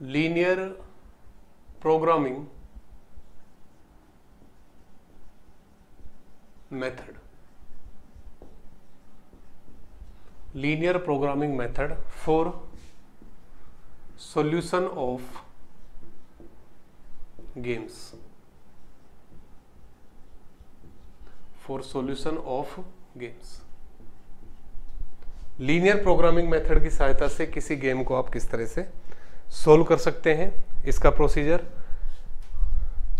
Linear programming method. Linear programming method for solution of games. For solution of games. Linear programming method की सहायता से किसी game को आप किस तरह से सोल्व कर सकते हैं, इसका प्रोसीजर,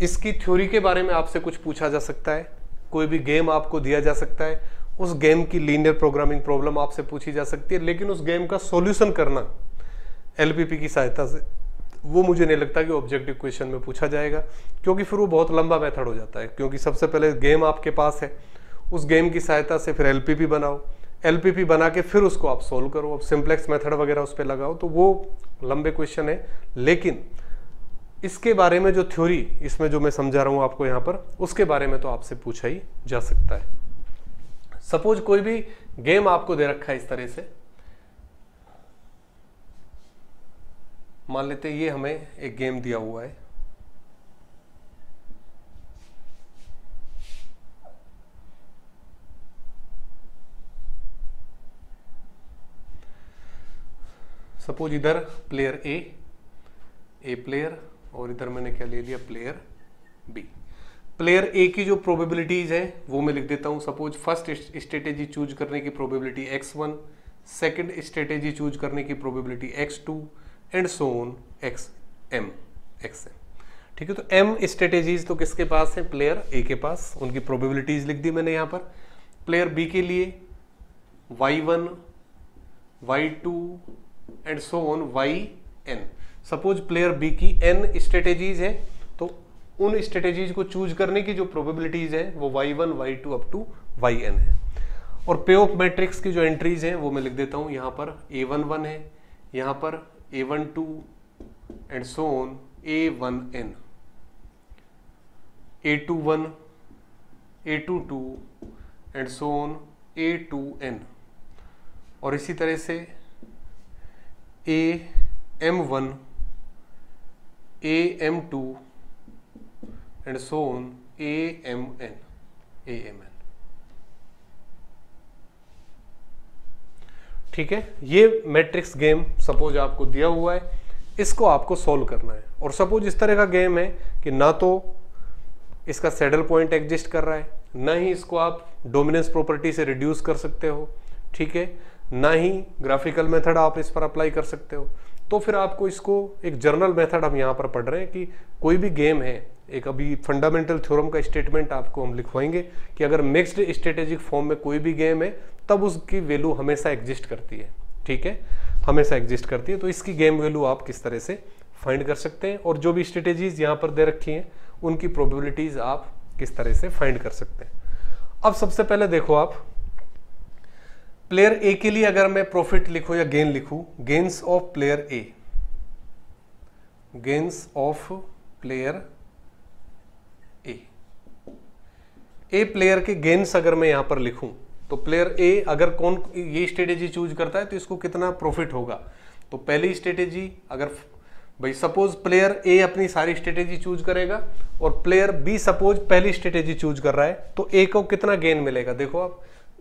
इसकी थ्योरी के बारे में आपसे कुछ पूछा जा सकता है। कोई भी गेम आपको दिया जा सकता है, उस गेम की लीनियर प्रोग्रामिंग प्रॉब्लम आपसे पूछी जा सकती है, लेकिन उस गेम का सॉल्यूशन करना एलपीपी की सहायता से वो मुझे नहीं लगता कि ऑब्जेक्टिव क्वेश्चन में पूछा जाएगा, क्योंकि फिर वो बहुत लंबा मेथड हो जाता है। क्योंकि सबसे पहले गेम आपके पास है, उस गेम की सहायता से फिर एलपीपी बनाओ, एलपीपी बना के फिर उसको आप सोल्व करो, आप सिंप्लेक्स मेथड वगैरह उस पर लगाओ, तो वो लंबे क्वेश्चन है। लेकिन इसके बारे में जो थ्योरी इसमें जो मैं समझा रहा हूँ आपको यहाँ पर, उसके बारे में तो आपसे पूछा ही जा सकता है। सपोज कोई भी गेम आपको दे रखा है इस तरह से, मान लेते ये हमें एक गेम दिया हुआ है, सपोज इधर प्लेयर ए प्लेयर, और इधर मैंने क्या ले लिया प्लेयर बी। प्लेयर ए की जो प्रोबेबिलिटीज है वो मैं लिख देता हूँ। सपोज फर्स्ट स्ट्रेटेजी चूज करने की probability x1, second strategy choose करने की probability x2 and so on xm। ठीक है, तो m स्ट्रेटेजीज तो किसके पास है, प्लेयर ए के पास, उनकी प्रोबेबिलिटीज लिख दी मैंने यहाँ पर। प्लेयर बी के लिए y1, y2 and so on yn। Suppose player B की n स्ट्रेटेजीज है, तो उन स्ट्रेटेजीज को चूज करने की जो प्रोबेबिलिटीज है वो y1, y2 up to yn है। और पे ऑफ मैट्रिक्स की जो एंट्रीज हैं वो मैं लिख देता हूँ यहाँ पर a11 है, यहाँ पर a12 and so on a1n, a21, a22 and so on a2n। और इसी तरह से am1, am2 and so on amn। ठीक है, ये मैट्रिक्स गेम सपोज आपको दिया हुआ है, इसको आपको सॉल्व करना है। और सपोज इस तरह का गेम है कि ना तो इसका सैडल पॉइंट एग्जिस्ट कर रहा है, ना ही इसको आप डोमिनेंस प्रॉपर्टी से रिड्यूस कर सकते हो, ठीक है, ना ही ग्राफिकल मेथड आप इस पर अप्लाई कर सकते हो। तो फिर आपको इसको एक जर्नल मेथड हम यहाँ पर पढ़ रहे हैं कि कोई भी गेम है, एक अभी फंडामेंटल थ्योरम का स्टेटमेंट आपको हम लिखवाएंगे कि अगर मिक्स्ड स्ट्रेटेजिक फॉर्म में कोई भी गेम है तब उसकी वैल्यू हमेशा एग्जिस्ट करती है। ठीक है, हमेशा एग्जिस्ट करती है, तो इसकी गेम वैल्यू आप किस तरह से फाइंड कर सकते हैं, और जो भी स्ट्रेटेजीज यहाँ पर दे रखी हैं उनकी प्रोबेबिलिटीज आप किस तरह से फाइंड कर सकते हैं। अब सबसे पहले देखो आप, प्लेयर ए के लिए अगर मैं प्रॉफिट लिखूं या गेन लिखूं, gains of player A, gains of player A. A player के गेन्स अगर मैं यहां पर लिखूं तो प्लेयर ए अगर कौन ये स्ट्रेटेजी चूज करता है तो इसको कितना प्रॉफिट होगा। तो पहली स्ट्रेटेजी अगर भाई सपोज प्लेयर ए अपनी सारी स्ट्रेटेजी चूज करेगा और प्लेयर बी सपोज पहली स्ट्रेटेजी चूज कर रहा है तो ए को कितना गेन मिलेगा। देखो आप,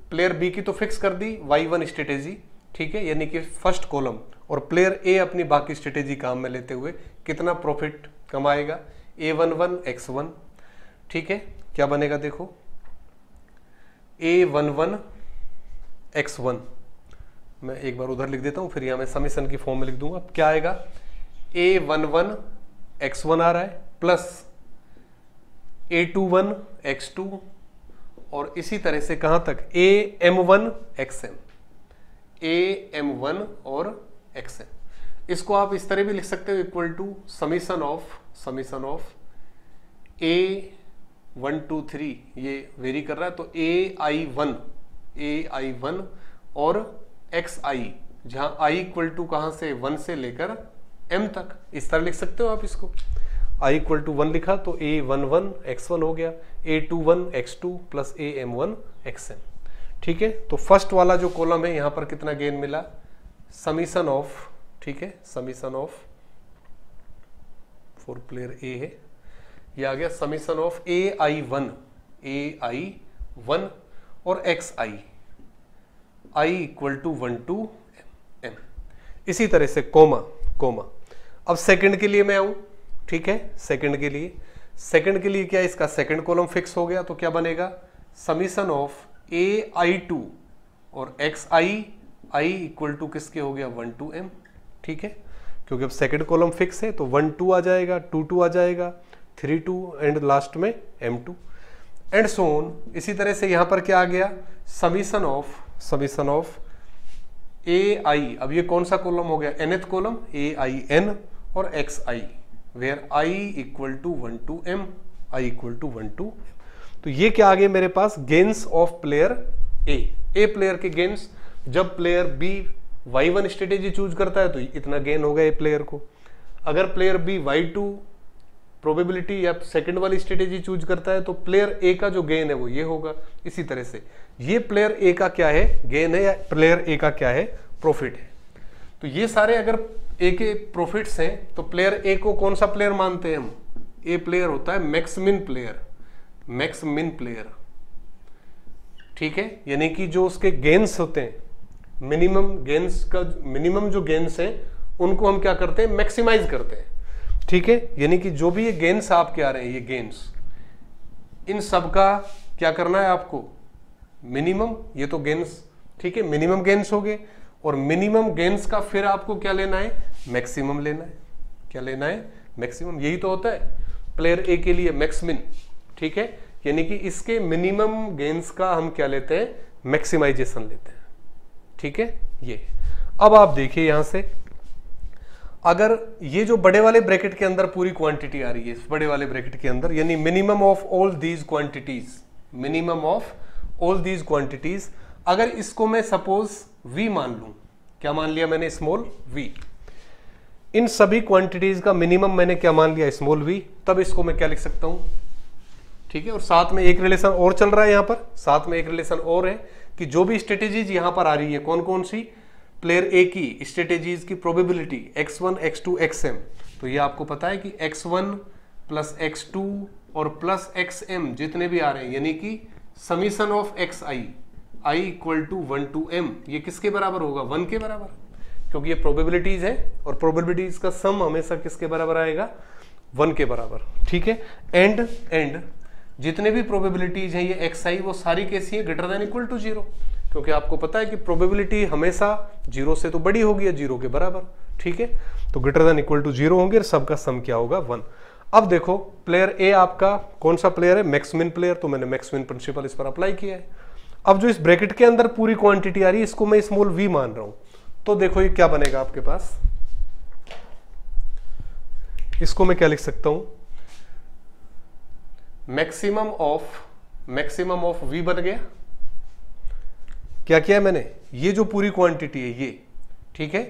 प्लेयर बी की तो फिक्स कर दी y1 स्ट्रेटेजी, ठीक है, यानी कि फर्स्ट कॉलम, और प्लेयर ए अपनी बाकी स्ट्रेटेजी काम में लेते हुए कितना प्रॉफिट कमाएगा, a11 x1, ठीक है, क्या बनेगा देखो a11 x1, मैं एक बार उधर लिख देता हूँ फिर यहाँ मैं समीशन की फॉर्म में लिख दूंगा। क्या आएगा, a11 x1 आ रहा है प्लस a21 x2 और इसी तरह से कहां तक am1 xm, am1 और xm। इसको आप इस तरह भी लिख सकते हो, equal to summation of a1 2 3, ये वेरी कर रहा है तो ai1 और xi, जहां i इक्वल टू कहां से 1 से लेकर m तक, इस तरह लिख सकते हो आप इसको। i इक्वल टू 1 लिखा तो a11 x1 हो गया, a21 x2 plus am1 xm। ठीक है, तो फर्स्ट वाला जो कॉलम है यहाँ पर कितना गेन मिला, समीशन ऑफ, ठीक है, summation of for player A है। ये आ गया summation of A I one और एक्स i = 1 to m। इसी तरह से कोमा। अब सेकंड के लिए मैं आऊं, ठीक है, सेकंड के लिए क्या इसका सेकंड कॉलम फिक्स हो गया, तो क्या बनेगा समीशन ऑफ a i2 और एक्स i = किसके हो गया 1 to m, ठीक है, क्योंकि अब सेकंड कॉलम फिक्स है तो 1 2 आ जाएगा, 2 2 आ जाएगा, 3 2 एंड लास्ट में m2 एंड सो ऑन। इसी तरह से यहां पर क्या आ गया समीशन ऑफ ai, अब ये कौन सा कॉलम हो गया nth column a i n और x i where i = 1 to m। तो ये क्या आ गया मेरे पास gains of player a player के गेन्स। जब player b y1 strategy choose करता है तो इतना गेन होगा ए प्लेयर को, अगर प्लेयर b y2 प्रोबेबिलिटी या सेकंड वाली स्ट्रेटेजी चूज करता है तो प्लेयर ए का जो गेन है वो ये होगा। इसी तरह से ये प्लेयर ए का क्या है गेन है या प्लेयर ए का क्या है प्रॉफिट है। तो ये सारे अगर ए के प्रॉफिट्स हैं तो प्लेयर ए को कौन सा प्लेयर मानते हैं हम, ए प्लेयर होता है मैक्स मिन प्लेयर, ठीक है, यानी कि जो उसके गेन्स होते हैं मिनिमम जो गेन्स हैं उनको हम क्या करते हैं मैक्सिमाइज करते हैं, ठीक है, यानी कि जो भी ये गेन्स आपके आ रहे हैं ये गेन्स इन सब का क्या करना है आपको मिनिमम, ये तो गेन्स, ठीक है, मिनिमम गेन्स हो गए, और मिनिमम गेन्स का फिर आपको क्या लेना है मैक्सिमम लेना है, क्या लेना है मैक्सिमम, यही तो होता है प्लेयर ए के लिए मैक्समिन, ठीक है, यानी कि इसके मिनिमम गेन्स का हम क्या लेते हैं मैक्सिमाइजेशन लेते हैं, ठीक है ये। अब आप देखिए यहां से अगर ये जो बड़े वाले ब्रैकेट के अंदर पूरी क्वांटिटी आ रही है इस बड़े वाले ब्रैकेट के अंदर, यानी minimum of all these quantities, अगर इसको मैं सपोज v मान लूं, क्या मान लिया मैंने स्मॉल v, इन सभी क्वांटिटीज का मिनिमम मैंने क्या मान लिया स्मॉल v, तब इसको मैं क्या लिख सकता हूं, ठीक है, और साथ में एक रिलेशन और चल रहा है यहाँ पर, साथ में एक रिलेशन और है कि जो भी स्ट्रेटेजीज यहाँ पर आ रही है कौन कौन सी प्लेयर ए की स्ट्रेटेजीज की प्रोबेबिलिटी x1, x2, xm, तो ये आपको पता है कि x1 प्लस x2 और प्लस xm जितने भी आ रहे हैं यानी कि summation of xi i = 1 to m ये किसके बराबर होगा 1 के बराबर, क्योंकि ये प्रोबेबिलिटीज है और प्रोबेबिलिटीज का सम हमेशा किसके बराबर आएगा 1 के बराबर, ठीक है। एंड जितने भी प्रोबेबिलिटीज हैं ये xi वो सारी कैसी है >= 0, क्योंकि आपको पता है कि प्रोबेबिलिटी हमेशा 0 से तो बड़ी होगी या 0 के बराबर, ठीक है, तो >= 0 होंगे और सबका सम क्या होगा 1। अब देखो प्लेयर ए आपका कौन सा प्लेयर है मैक्समिन प्लेयर, तो मैंने मैक्समिन प्रिंसिपल इस पर अप्लाई किया है। अब जो इस ब्रैकेट के अंदर पूरी क्वांटिटी आ रही है इसको मैं स्मॉल v मान रहा हूं, तो देखो ये क्या बनेगा आपके पास, इसको मैं क्या लिख सकता हूं मैक्सिमम ऑफ v बन गया। क्या किया मैंने, ये जो पूरी क्वांटिटी है ये, ठीक है,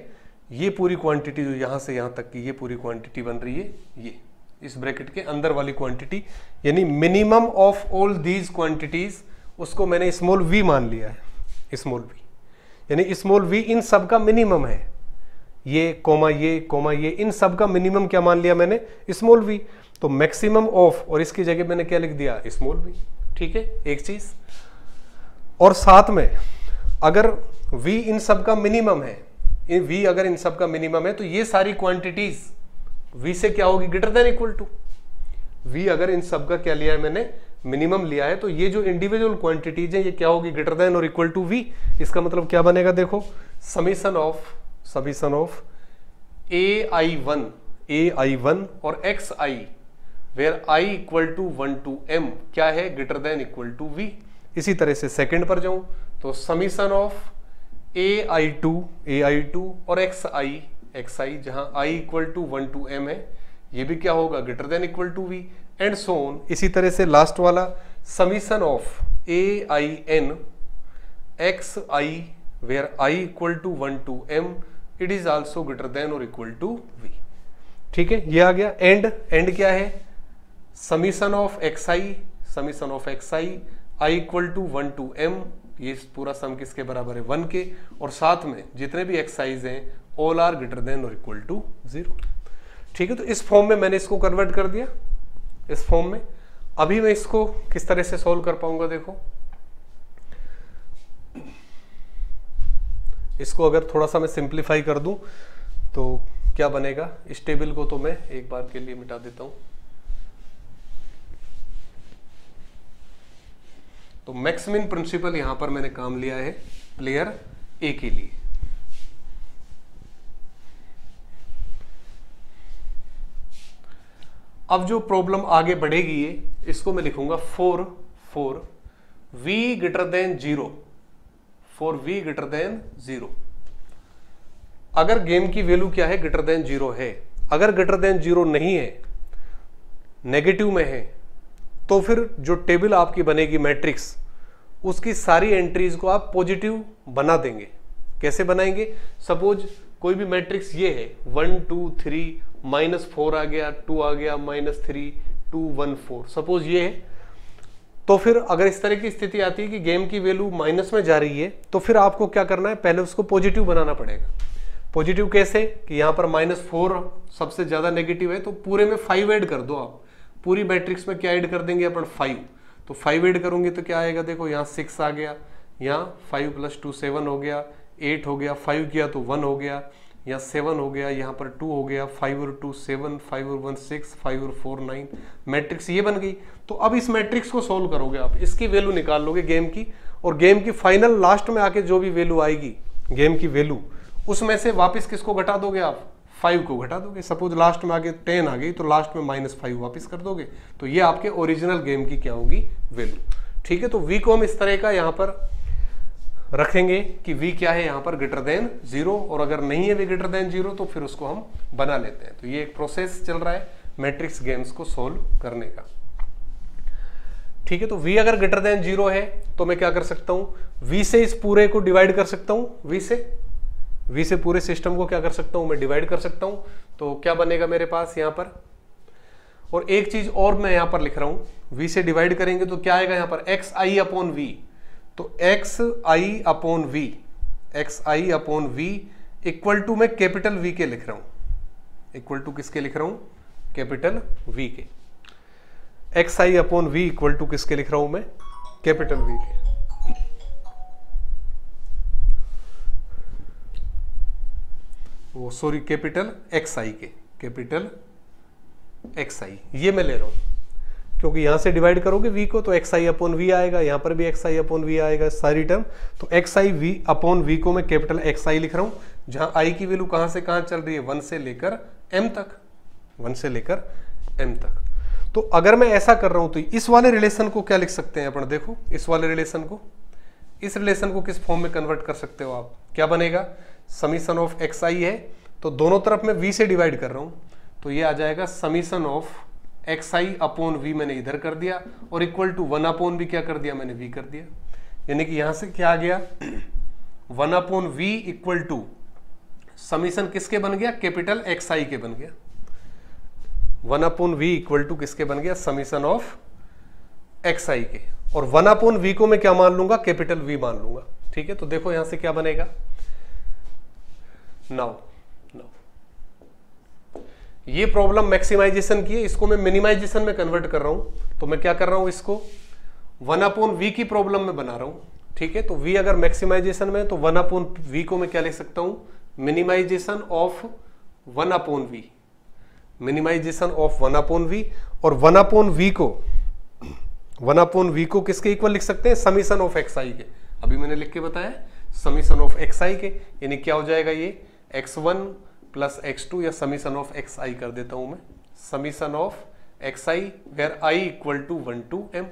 ये पूरी क्वांटिटी जो यहाँ से यहाँ तक की ये पूरी क्वांटिटी बन रही है ये इस ब्रैकेट के अंदर वाली क्वांटिटी, यानी minimum of all these quantities उसको मैंने स्मॉल v मान लिया है, स्मॉल v यानी स्मॉल v इन सब का मिनिमम है, ये कोमा ये इन सब का मिनिमम क्या मान लिया मैंने स्मॉल v, तो मैक्सिमम ऑफ और इसकी जगह मैंने क्या लिख दिया स्मॉल v, ठीक है एक चीज। और साथ में अगर v इन सब का मिनिमम है, v अगर इन सब का मिनिमम है तो ये सारी क्वांटिटीज v से क्या होगी >= v अगर इन सब का क्या लिया है मैंने मिनिमम लिया है, तो ये जो इंडिविजुअल क्वांटिटीज हैं ये क्या होगी >= v। इसका मतलब क्या बनेगा देखो समीशन ऑफ a i1 और x i where i = 1 to m क्या है >= v। इसी तरह से सेकंड पर जाऊं तो summation of A I two और एक्स आई जहां i = 1 to m है ये भी क्या होगा >= v एंड सो ऑन। इसी तरह से लास्ट वाला summation of a i n X I where i = 1 to m it is also >= v, ठीक है ये आ गया। एंड क्या है summation of X I i = 1 to m ये पूरा सम किसके बराबर है 1 के, और साथ में जितने भी एक्सरसाइज हैं ऑल आर >= 0, ठीक है, तो इस फॉर्म में मैंने इसको कन्वर्ट कर दिया इस फॉर्म में। अभी मैं इसको किस तरह से सॉल्व कर पाऊंगा, देखो इसको अगर थोड़ा सा मैं सिंप्लीफाई कर दूं तो क्या बनेगा। इस टेबल को तो मैं एक बार के लिए मिटा देता हूं। तो मैक्सिमम प्रिंसिपल यहां पर मैंने काम लिया है प्लेयर ए के लिए। अब जो प्रॉब्लम आगे बढ़ेगी ये, इसको मैं लिखूंगा for v greater than 0, for v greater than 0। अगर गेम की वैल्यू क्या है, ग्रेटर देन 0 है। अगर ग्रेटर देन 0 नहीं है, नेगेटिव में है, तो फिर जो टेबल आपकी बनेगी मैट्रिक्स, उसकी सारी एंट्रीज को आप पॉजिटिव बना देंगे। कैसे बनाएंगे, सपोज कोई भी मैट्रिक्स ये है 1 2 3 -4 आ गया, 2 आ गया, -3 2 1 4, सपोज ये है। तो फिर अगर इस तरह की स्थिति आती है कि गेम की वैल्यू माइनस में जा रही है, तो फिर आपको क्या करना है, पहले उसको पॉजिटिव बनाना पड़ेगा। पॉजिटिव कैसे, कि यहाँ पर -4 सबसे ज़्यादा नेगेटिव है, तो पूरे में 5 ऐड कर दो। आप पूरी मैट्रिक्स में क्या ऐड कर देंगे अपन, 5। तो 5 ऐड करूंगे तो क्या आएगा, देखो यहाँ 6 आ गया, यहाँ 5 + 2 7 हो गया, 8 हो गया, 5 किया तो 1 हो गया, यहाँ 7 हो गया, यहाँ पर 2 हो गया, 5 और 2 7, 5 और 1 6, 5 और 4 9, मैट्रिक्स ये बन गई। तो अब इस मैट्रिक्स को सोल्व करोगे आप, इसकी वैल्यू निकाल लोगे गेम की, और गेम की फाइनल लास्ट में आके जो भी वैल्यू आएगी गेम की वैल्यू, उसमें से वापस किसको घटा दोगे आप, 5 को घटा दोगे। सपोज लास्ट में आगे 10 आ गई तो लास्ट में -5 वापस कर दोगे, तो ये आपके ओरिजिनल गेम की क्या होगी, वैल्यू। ठीक है, तो v को हम इस तरह का यहाँ पर रखेंगे कि v क्या है यहाँ पर, ग्रेटर देन 0, और अगर नहीं है v ग्रेटर देन 0 तो फिर उसको हम बना लेते हैं। तो ये एक प्रोसेस चल रहा है मैट्रिक्स गेम्स को सोल्व करने का। ठीक है, तो v अगर ग्रेटर देन 0 है तो मैं क्या कर सकता हूँ, v से इस पूरे को डिवाइड कर सकता हूँ। v से पूरे सिस्टम को क्या कर सकता हूँ मैं, डिवाइड कर सकता हूँ। तो क्या बनेगा मेरे पास यहाँ पर, और एक चीज और मैं यहाँ पर लिख रहा हूँ, v से डिवाइड करेंगे तो क्या आएगा यहाँ पर, xi/v। तो xi/v इक्वल टू मैं कैपिटल V के लिख रहा हूँ, इक्वल टू किसके लिख रहा हूँ, कैपिटल V के। xi/v इक्वल टू किसके लिख रहा हूँ मैं, कैपिटल V के। वो सॉरी कैपिटल xi के, कैपिटल xi ये मैं ले रहा हूँ, क्योंकि यहाँ से डिवाइड करोगे v को तो xi/v आएगा, यहाँ पर भी xi/v आएगा, सारी टर्म। तो xi/v को मैं कैपिटल xi लिख रहा हूँ, जहाँ i की वैल्यू कहाँ से कहाँ चल रही है, 1 से लेकर m तक, 1 से लेकर m तक। तो अगर मैं ऐसा कर रहा हूँ तो इस वाले रिलेशन को क्या लिख सकते हैं अपन, देखो इस वाले रिलेशन को, इस रिलेशन को किस फॉर्म में कन्वर्ट कर सकते हो आप, क्या बनेगा, समीशन ऑफ xi है तो दोनों तरफ में v से डिवाइड कर रहा हूं, तो ये आ जाएगा समीशन ऑफ xi/v, मैंने इधर कर दिया, और इक्वल टू 1/v क्या कर दिया मैंने, v कर दिया। यानी कि यहां से क्या आ गया, 1/v इक्वल टू समीशन किसके बन गया, कैपिटल xi के बन गया। 1/v इक्वल टू किसके बन गया, समीशन ऑफ xi के, और 1/v को मैं क्या मान लूंगा, कैपिटल V मान लूंगा। ठीक है, तो देखो यहां से क्या बनेगा, नाउ ये प्रॉब्लम मैक्सिमाइजेशन की है, इसको मैं मिनिमाइजेशन में कन्वर्ट कर रहा हूं। तो मैं क्या कर रहा हूं, इसको 1/v की प्रॉब्लम में बना रहा हूं। ठीक है, तो v अगर मैक्सिमाइजेशन में है तो 1/v को मैं क्या लिख सकता हूं, minimization of 1/v, minimisation of 1/v, और 1/v को किसके इक्वल लिख सकते हैं, समीशन ऑफ xi के। अभी मैंने लिख के बताया समीशन ऑफ xi के, यानी क्या हो जाएगा ये x1 + x2, या समीशन ऑफ xi कर देता हूं मैं, summation of xi where i equal to 1 to m।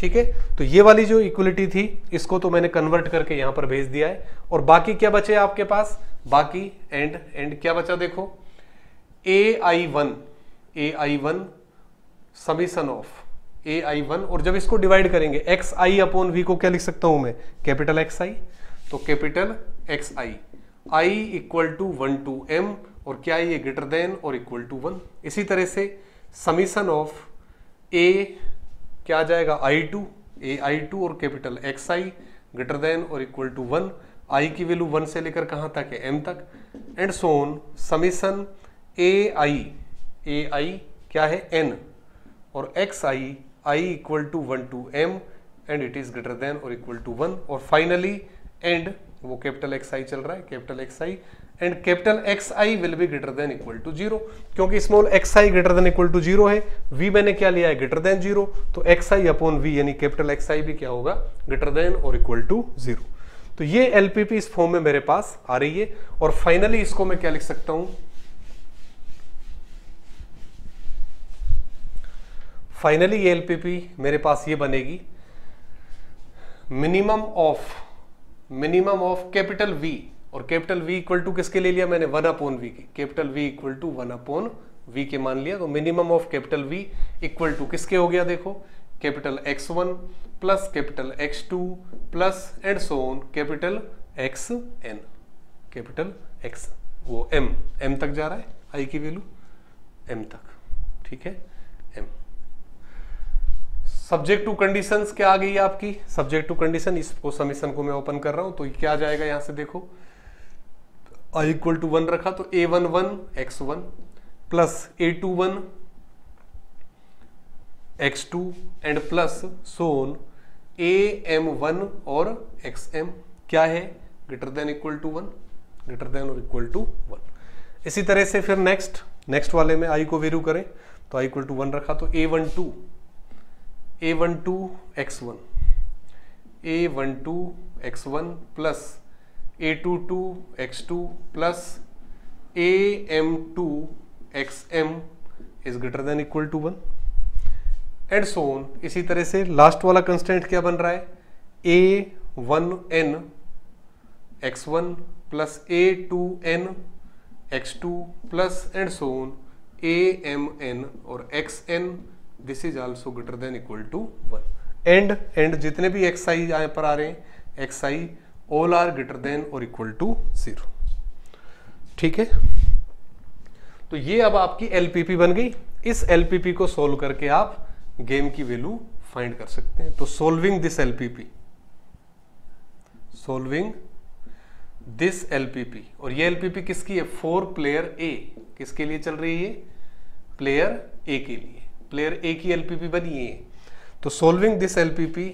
ठीक है, तो ये वाली जो इक्वलिटी थी इसको तो मैंने कन्वर्ट करके यहाँ पर भेज दिया है, और बाकी क्या बचे आपके पास, बाकी एंड क्या बचा, देखो ai1 समीशन ऑफ ai1, और जब इसको डिवाइड करेंगे xi/v को क्या लिख सकता हूं मैं, कैपिटल xi, तो capital xi i equal to 1 to m, और क्या ये ग्रेटर देन और इक्वल टू 1। इसी तरह से समीशन ऑफ a क्या आ जाएगा, ai2 और कैपिटल xi ग्रेटर देन और इक्वल टू 1, i की वैल्यू 1 से लेकर कहां तक है, m तक, and so on summation ai A I क्या है एन और X I I equal to 1 to m and it is greater than और इक्वल टू 1 और फाइनली एंड वो कैपिटल एक्स आई चल रहा है capital X I and capital X I will be greater than equal to 0 क्योंकि small x I greater than equal to 0 है v मैंने क्या लिया है ग्रेटर देन 0 तो एक्स आई अपॉन वी यानी कैपिटल एक्स आई भी क्या होगा ग्रेटर देन और इक्वल टू 0। तो ये एलपीपी इस फॉर्म में मेरे पास आ रही है और फाइनली इसको मैं क्या लिख सकता हूं, फाइनली ये एलपीपी मेरे पास ये बनेगी मिनिमम ऑफ कैपिटल वी और कैपिटल वी इक्वल टू किसके ले लिया मैंने 1 upon v के, capital V equal to 1 upon v के मान लिया तो minimum of capital V equal to किसके हो गया देखो capital X1 plus capital X2 plus and so on capital XN capital X वो M M तक जा रहा है I की वैल्यू M तक ठीक है M सब्जेक्ट टू कंडीशंस क्या आ गई है आपकी सब्जेक्ट टू कंडीशन। इसको समीशन को मैं ओपन कर रहा हूं तो क्या जाएगा यहां से देखो i इक्वल टू 1 रखा तो a11 x1 plus a21 x2 and plus Son am1 और xm क्या है greater than equal to 1 greater than और इक्वल टू 1। इसी तरह से फिर नेक्स्ट वाले में i को वैल्यू करें तो i इक्वल टू 1 रखा तो a12 x1 plus a22 x2 plus am2 xm is greater than equal to 1 and so on. इसी तरह से लास्ट वाला कंस्टेंट क्या बन रहा है a1n x1 plus a2n x2 plus and so on amn और xn this is also greater than equal to 1 and जितने भी एक्स आई यहाँ पर आ रहे हैं X I all are greater than और इक्वल टू 0 ठीक है। तो ये अब आपकी एलपीपी बन गई। इस एलपीपी को सोल्व करके आप गेम की वैल्यू फाइंड कर सकते हैं। तो सोल्विंग दिस एलपीपी और ये एलपीपी किसकी है फॉर प्लेयर ए, किसके लिए चल रही है प्लेयर ए के लिए, प्लेयर ए की एलपीपी बनी है। तो solving this LPP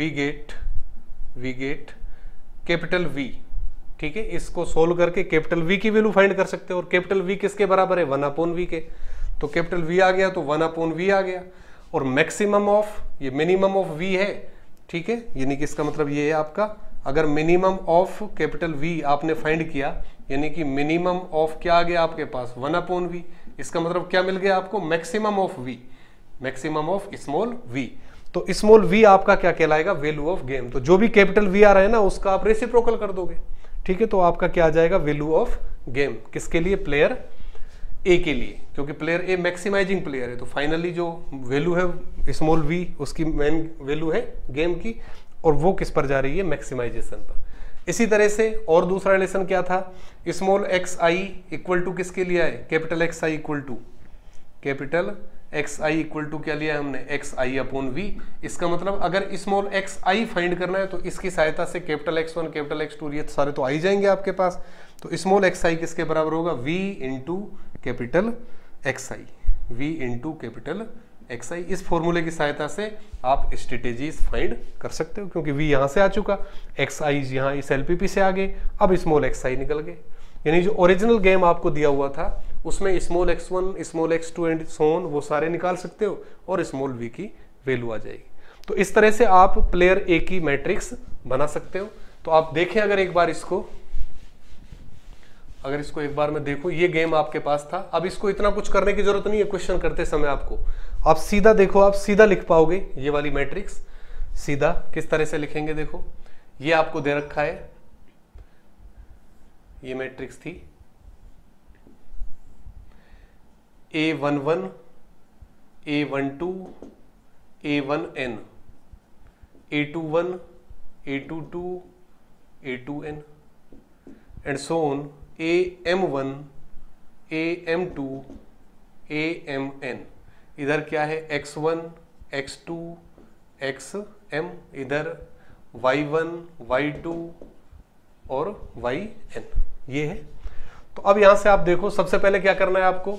we get capital V ठीक है, इसको सोल्व करके कैपिटल वी की वैल्यू फाइंड कर सकते हो और कैपिटल वी किसके बराबर है 1 upon v के। तो कैपिटल वी आ गया तो 1 upon v आ गया और मैक्सिमम ऑफ ये मिनिमम ऑफ v है ठीक है, यानी कि इसका मतलब ये है आपका अगर मिनिमम ऑफ कैपिटल V आपने फाइंड किया यानी कि मिनिमम ऑफ क्या आ गया आपके पास 1 upon v, इसका मतलब क्या मिल गया आपको maximum of v, maximum of small v। तो स्मॉल v आपका क्या कहलाएगा वैल्यू ऑफ गेम। तो जो भी कैपिटल V आ रहा है ना उसका आप रेसिप्रोकल कर दोगे ठीक है, तो आपका क्या आ जाएगा वैल्यू ऑफ गेम किसके लिए प्लेयर ए के लिए क्योंकि प्लेयर ए मैक्सिमाइजिंग प्लेयर है। तो फाइनली जो वैल्यू है स्मॉल v उसकी मेन वैल्यू है गेम की और वो किस पर जा रही है मैक्सिमाइजेशन पर। इसी तरह से और दूसरा रिलेशन क्या था small x I equal to किसके लिए है capital X I equal to क्या लिया हमने एक्स आई अपॉन वी। इसका मतलब अगर स्मॉल एक्स आई फाइंड करना है तो इसकी सहायता से कैपिटल एक्स1 कैपिटल एक्स2 ये सारे तो आ ही जाएंगे आपके पास। तो स्मॉल एक्स आई किसके बराबर होगा V into capital X I इस फॉर्मूले की सहायता से आप स्ट्रेटेजीज फाइंड कर सकते हो क्योंकि v यहां से आ चुका एक्स आई यहाँ इस एलपीपी से आ गए अब स्मॉल एक्स आई निकल गए यानी जो ओरिजिनल गेम आपको दिया हुआ था उसमें small x1 small x2 and so on वो सारे निकाल सकते हो और स्मॉल v की वैल्यू आ जाएगी। तो इस तरह से आप प्लेयर a की मैट्रिक्स बना सकते हो। तो आप देखें अगर एक बार इसको मैं देखो ये गेम आपके पास था। अब इसको इतना कुछ करने की जरूरत नहीं है क्वेश्चन करते समय आपको, आप सीधा देखो आप सीधा लिख पाओगे ये वाली मैट्रिक्स सीधा किस तरह से लिखेंगे देखो ये आपको दे रखा है ये मैट्रिक्स थी a11 a12 a1n a21 a22 a2n and so on am1 am2 amn इधर क्या है x1 x2 xm इधर y1 y2 और yn ये है। तो अब यहां से आप देखो सबसे पहले क्या करना है आपको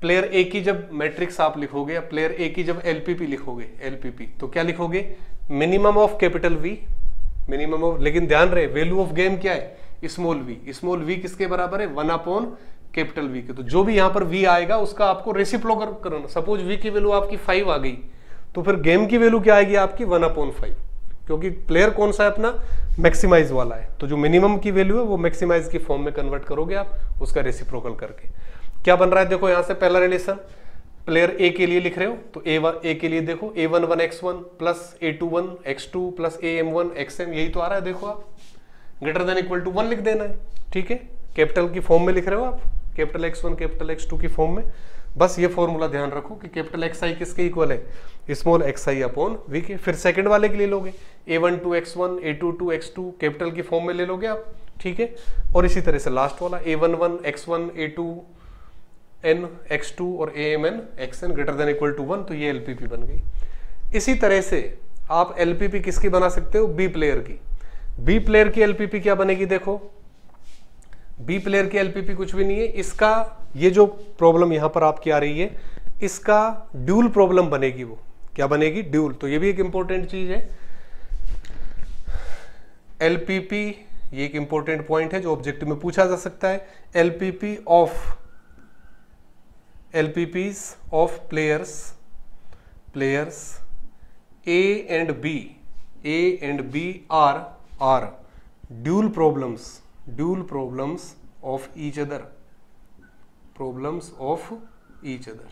प्लेयर ए की जब मैट्रिक्स आप लिखोगे या प्लेयर ए की जब एलपीपी लिखोगे, एलपीपी तो क्या लिखोगे, minimum of capital V, minimum of, लेकिन ध्यान रहे वैल्यू ऑफ गेम क्या है, स्मॉल वी। स्मॉल वी किसके बराबर है, 1 अपॉन कैपिटल वी के। तो जो भी यहां पर वी आएगा उसका आपको रेसिप्रोकल करना। सपोज वी की वैल्यू आपकी 5 आ गई तो फिर गेम की वैल्यू क्या आएगी आपकी 1/5, क्योंकि प्लेयर कौन सा है अपना, मैक्सिमाइज वाला है। तो जो मिनिमम की वैल्यू है वो मैक्सिमाइज की फॉर्म में कन्वर्ट करोगे आप उसका रेसिप्रोकल करके। क्या बन रहा है देखो, यहां से पहला रिलेशन प्लेयर ए के लिए लिख रहे हो तो ए के लिए देखो a11x1 plus a21x2 plus am1xm, यही तो आ रहा है। देखो आप ग्रेटर देन इक्वल टू 1 लिख देना है, ठीक है, कैपिटल की फॉर्म में लिख रहे हो आप, कैपिटल x1 कैपिटल x2 की फॉर्म में। बस ये फॉर्मूला ध्यान रखो कि कैपिटल एक्स आई किसके इक्वल है, स्मॉल एक्स आई अपॉन वी के। फिर सेकंड वाले के लिए लोगे a12x1 a22x2 कैपिटल की फॉर्म में ले लोगे आप, ठीक है, और इसी तरह से लास्ट वाला a11x1 a2n x2 और amn xn greater than equal to 1, तो ये एलपीपी बन गई। इसी तरह से आप एलपीपी किसकी बना सकते हो, बी प्लेयर की। बी प्लेयर की एलपीपी क्या बनेगी, देखो बी प्लेयर की एलपीपी कुछ भी नहीं है, इसका ये जो प्रॉब्लम यहाँ पर आपकी आ रही है इसका ड्यूल प्रॉब्लम बनेगी। वो क्या बनेगी, ड्यूल। तो ये भी एक इंपॉर्टेंट चीज है, एलपीपी ये एक इंपॉर्टेंट पॉइंट है जो ऑब्जेक्टिव में पूछा जा सकता है। LPP of, LPPs of players, players A and B are are dual problems, dual problems of each other, problems of each other,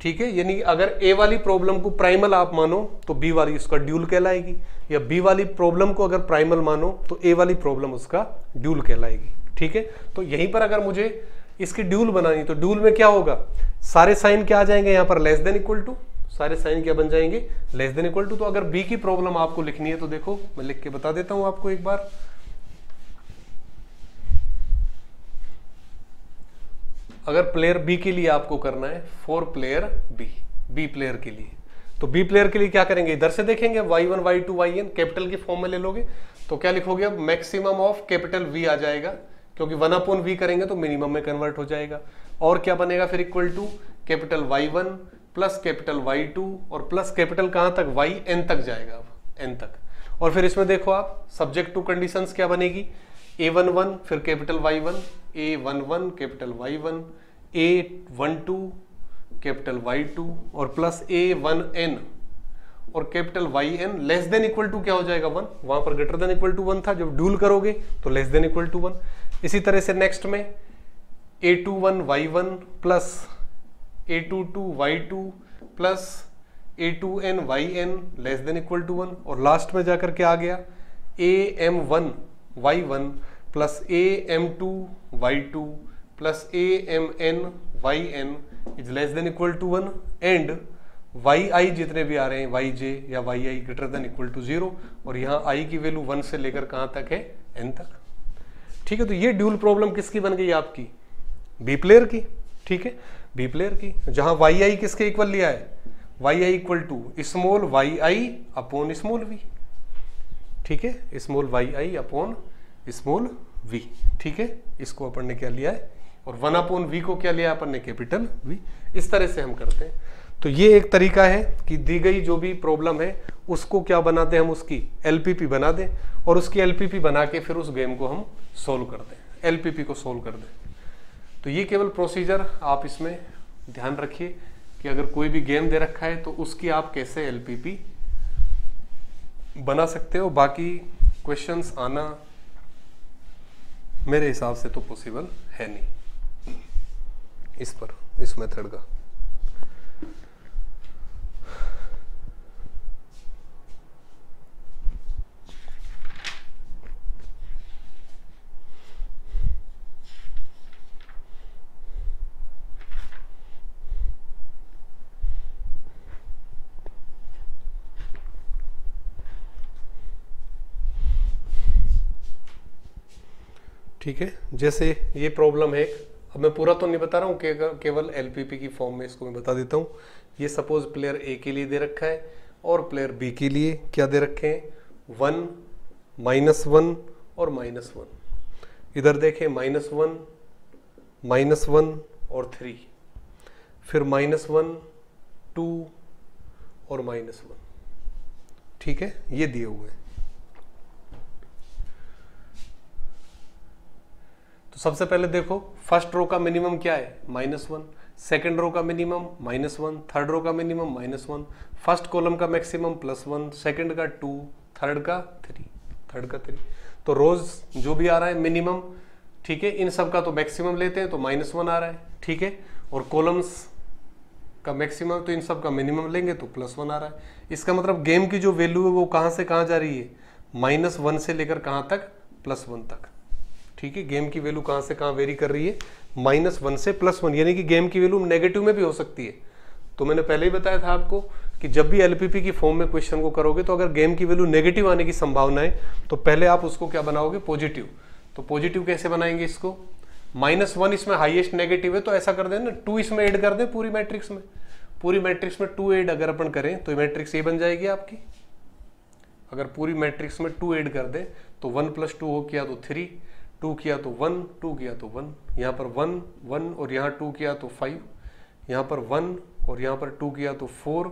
ठीक है। यानी अगर A वाली प्रॉब्लम को प्राइमल आप मानो तो B वाली उसका ड्यूल कहलाएगी, या B वाली प्रॉब्लम को अगर प्राइमल मानो तो A वाली प्रॉब्लम उसका ड्यूल कहलाएगी, ठीक है। तो यहीं पर अगर मुझे इसकी ड्यूल बनानी तो ड्यूल में क्या होगा, सारे साइन क्या आ जाएंगे यहाँ पर, लेस देन इक्वल टू, सारे साइन क्या बन जाएंगे, लेस देन इक्वल टू। तो अगर बी की प्रॉब्लम आपको लिखनी है तो देखो मैं लिख के बता देता हूं आपको एक बार। अगर प्लेयर बी के लिए आपको करना है, for player B, B player के लिए, तो बी प्लेयर के लिए क्या करेंगे, इधर से देखेंगे y1 y2 yn कैपिटल की फॉर्म में ले लोगे तो क्या लिखोगे, अब मैक्सिमम ऑफ कैपिटल v आ जाएगा, क्योंकि 1/v करेंगे तो मिनिमम में कन्वर्ट हो जाएगा। और क्या बनेगा फिर, equal to capital y1 plus capital y2 और प्लस कैपिटल कहाँ तक, yn तक जाएगा, अब n तक। और फिर इसमें देखो आप सब्जेक्ट टू कंडीशंस क्या बनेगी, a11 फिर capital y1 a11 capital y1 a12 capital y2 और प्लस a1n और capital yn less than equal to क्या हो जाएगा 1, वहां पर ग्रेटर देन इक्वल टू 1 था, जब ड्यूल करोगे तो लेस देन इक्वल टू 1। इसी तरह से नेक्स्ट में a21 y1 plus a22 y2 plus a2n yn less than equal to 1 और लास्ट में जाकर के आ गया am1 y1 plus am2 y2 plus amn yn is less than equal to 1 and yi जितने भी आ रहे हैं yj या yi greater than equal to 0 और यहाँ i की वैल्यू 1 से लेकर कहाँ तक है, n तक, ठीक है। तो ये ड्यूल प्रॉब्लम किसकी बन गई आपकी, b प्लेयर की, ठीक है, बी प्लेयर की, जहां yi किसके इक्वल लिया है, yi equal to small yi upon small v, ठीक है, small yi upon small v, ठीक है। इसको अपन ने क्या लिया है और 1/v को क्या लिया अपन ने, कैपिटल v। इस तरह से हम करते हैं। तो ये एक तरीका है कि दी गई जो भी प्रॉब्लम है उसको क्या बना दें, हम उसकी एलपीपी बना दें और उसकी एलपीपी बना के फिर उस गेम को हम सोल्व कर दें, एलपीपी को सोल्व कर दें। तो ये केवल प्रोसीजर आप इसमें ध्यान रखिए कि अगर कोई भी गेम दे रखा है तो उसकी आप कैसे एलपीपी बना सकते हो। बाकी क्वेश्चंस आना मेरे हिसाब से तो पॉसिबल है नहीं इस पर, इस मेथड का। ठीक है, जैसे ये प्रॉब्लम है, अब मैं पूरा तो नहीं बता रहा हूँ, केवल एलपीपी की फॉर्म में इसको मैं बता देता हूँ। ये सपोज प्लेयर ए के लिए दे रखा है और प्लेयर बी के लिए क्या दे रखे हैं, 1 -1 और -1। इधर देखें -1 -1 और 3, फिर -1 2 और -1, ठीक है, ये दिए हुए हैं। तो सबसे पहले देखो फर्स्ट रो का मिनिमम क्या है, -1, सेकेंड रो का मिनिमम -1, थर्ड रो का मिनिमम -1, फर्स्ट कॉलम का मैक्सिमम +1, सेकेंड का 2, थर्ड का 3। तो रोज जो भी आ रहा है मिनिमम, ठीक है, इन सब का तो मैक्सिमम लेते हैं तो -1 आ रहा है, ठीक है, और कॉलम्स का मैक्सिमम तो इन सब का मिनिमम लेंगे तो +1 आ रहा है। इसका मतलब गेम की जो वैल्यू है वो कहाँ से कहाँ जा रही है, -1 से लेकर कहाँ तक, +1 तक, ठीक है। गेम की वैल्यू कहाँ से कहाँ वेरी कर रही है, -1 से +1, यानी कि गेम की वैल्यू नेगेटिव में भी हो सकती है। तो मैंने पहले ही बताया था आपको कि जब भी LPP की फॉर्म में क्वेश्चन को करोगे तो अगर गेम की वैल्यू नेगेटिव आने की संभावना है तो पहले आप उसको क्या बनाओगे, पॉजिटिव। तो पॉजिटिव कैसे बनाएंगे इसको, -1 इसमें हाईएस्ट नेगेटिव है तो ऐसा कर देना 2 इसमें ऐड कर दें, पूरी मैट्रिक्स में 2 ऐड अगर अपन करें तो मैट्रिक्स ए बन जाएगी आपकी। अगर पूरी मैट्रिक्स में 2 ऐड कर दें तो 1 + 2 हो किया तो 3, 2 किया तो 1, 2 किया तो 1, यहाँ पर 1 1 और यहाँ 2 किया तो 5, यहाँ पर 1 और यहाँ पर 2 किया तो 4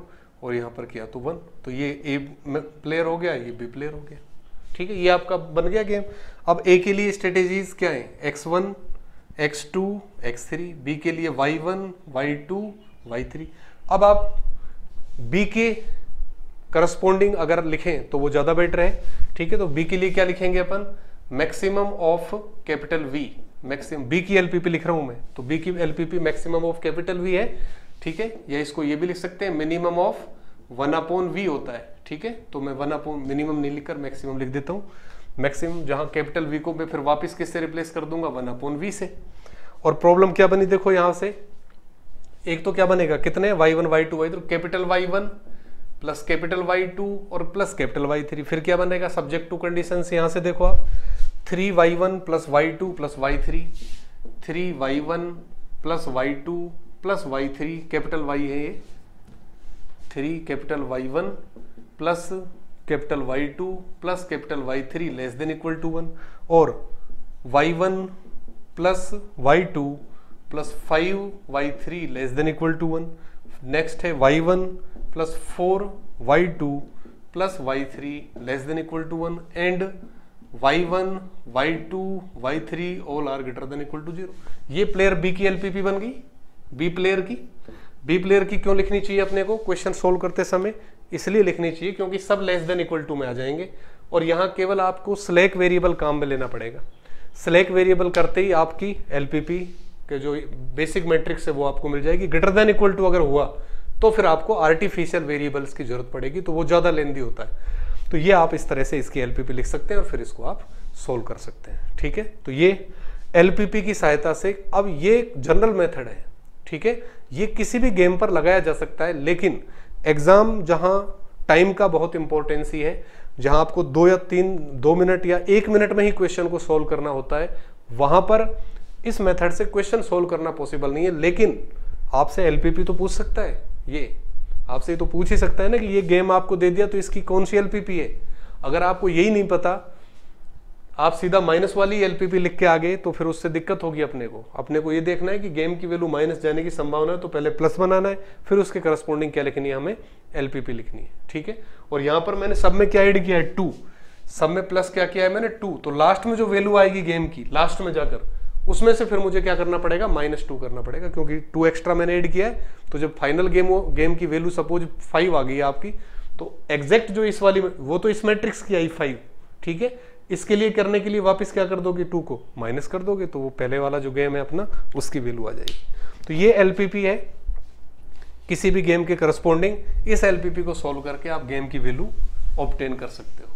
और यहाँ पर किया तो 1। तो ये ए प्लेयर हो गया, ये बी प्लेयर हो गया, ठीक है, ये आपका बन गया गेम। अब ए के लिए स्ट्रेटेजीज क्या है, x1 x2 x3, बी के लिए y1 y2 y3। अब आप बी के करस्पोंडिंग अगर लिखें तो वो ज़्यादा बेटर है, ठीक है। तो बी के लिए क्या लिखेंगे अपन, maximum of capital V, maximum B की LPP लिख रहा हूं मैं, तो B की LPP maximum of capital V है, ठीक है, या इसको ये भी लिख सकते हैं मिनिमम ऑफ 1/V होता है, ठीक है। तो मैं 1/ मिनिमम नहीं लिखकर मैक्सिमम लिख देता हूं, मैक्सिमम जहां कैपिटल V को मैं फिर वापस किससे रिप्लेस कर दूंगा, 1/V से। और प्रॉब्लम क्या बनी देखो, यहाँ से एक तो क्या बनेगा, कितने y1 y2 y3, capital y1 plus capital y2 और प्लस कैपिटल y3, फिर क्या बनेगा सब्जेक्ट टू कंडीशन से, यहाँ से देखो आप 3y1 plus y2 plus y3, 3y1 plus y2 plus y3, capital y है ये, 3 capital y1 plus capital y2 plus capital y3 less than equal to 1, और y1 plus y2 plus 5y3 less than equal to 1। Next है y1 plus 4y2 plus y3 less than equal to 1 and y1 y2 y3 all are greater than equal to 0। ये player B की LPP बन गई, B player की क्यों लिखनी चाहिए अपने को, क्वेश्चन सोल्व करते समय इसलिए लिखनी चाहिए क्योंकि सब लेस देन इक्वल टू में आ जाएंगे, और यहाँ केवल आपको स्लैक वेरिएबल काम में लेना पड़ेगा। स्लैक वेरिएबल करते ही आपकी LPP के जो बेसिक मैट्रिक्स है वो आपको मिल जाएगी। ग्रेटर देन इक्वल टू अगर हुआ तो फिर आपको आर्टिफिशियल वेरिएबल्स की जरूरत पड़ेगी, तो वो ज़्यादा लेंदी होता है। तो ये आप इस तरह से इसकी LPP लिख सकते हैं और फिर इसको आप सोल्व कर सकते हैं, ठीक है। तो ये LPP की सहायता से, अब ये जनरल मेथड है, ठीक है, ये किसी भी गेम पर लगाया जा सकता है, लेकिन एग्जाम जहां टाइम का बहुत इंपॉर्टेंसी है, जहां आपको 2 मिनट या 1 मिनट में ही क्वेश्चन को सोल्व करना होता है, वहां पर इस मेथड से क्वेश्चन सोल्व करना पॉसिबल नहीं है। लेकिन आपसे LPP तो पूछ सकता है, ये आपसे तो पूछ ही सकता है ना कि ये गेम आपको दे दिया तो इसकी कौन सी LPP है। अगर आपको यही नहीं पता, आप सीधा माइनस वाली LPP लिख के आ गए तो फिर उससे दिक्कत होगी अपने को। अपने को ये देखना है कि गेम की वैल्यू माइनस जाने की संभावना है तो पहले प्लस बनाना है, फिर उसके करस्पोंडिंग क्या लिखनी है, हमें LPP लिखनी है, ठीक है। और यहाँ पर मैंने सब में क्या ऐड किया है, 2, सब में प्लस क्या किया है मैंने, 2, तो लास्ट में जो वैल्यू आएगी गेम की लास्ट में जाकर, उसमें से फिर मुझे क्या करना पड़ेगा, -2 करना पड़ेगा, क्योंकि 2 एक्स्ट्रा मैंने ऐड किया है। तो जब फाइनल गेम की वैल्यू सपोज 5 आ गई है आपकी, तो एग्जैक्ट जो इस वाली, वो तो इस मैट्रिक्स की आई 5, ठीक है, इसके लिए करने के लिए वापस क्या कर दोगे, 2 को माइनस कर दोगे तो वो पहले वाला जो गेम है अपना उसकी वैल्यू आ जाएगी। तो ये LPP है किसी भी गेम के करस्पोंडिंग, इस LPP को सॉल्व करके आप गेम की वैल्यू ऑब्टेन कर सकते हो।